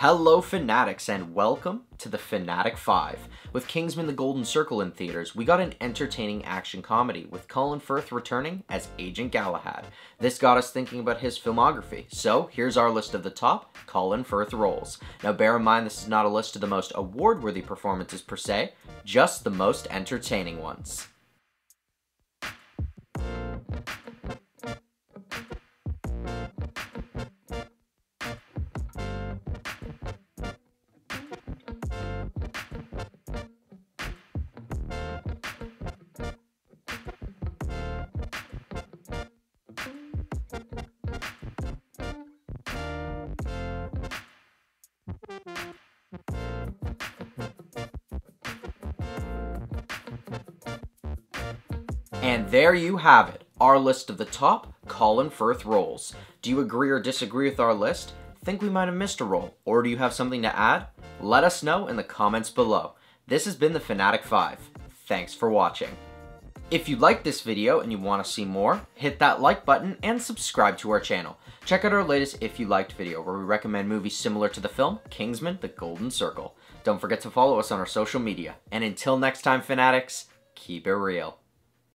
Hello fanatics, and welcome to the Fanatic 5. With Kingsman The Golden Circle in theaters, we got an entertaining action comedy with Colin Firth returning as Agent Galahad. This got us thinking about his filmography, so here's our list of the top Colin Firth roles. Now bear in mind this is not a list of the most award-worthy performances per se, just the most entertaining ones. And there you have it, our list of the top Colin Firth roles. Do you agree or disagree with our list? Think we might have missed a role, or do you have something to add? Let us know in the comments below. This has been the Fanatic 5. Thanks for watching. If you liked this video and you want to see more, hit that like button and subscribe to our channel. Check out our latest If You Liked video where we recommend movies similar to the film Kingsman The Golden Circle. Don't forget to follow us on our social media. And until next time, Fanatics, keep it real.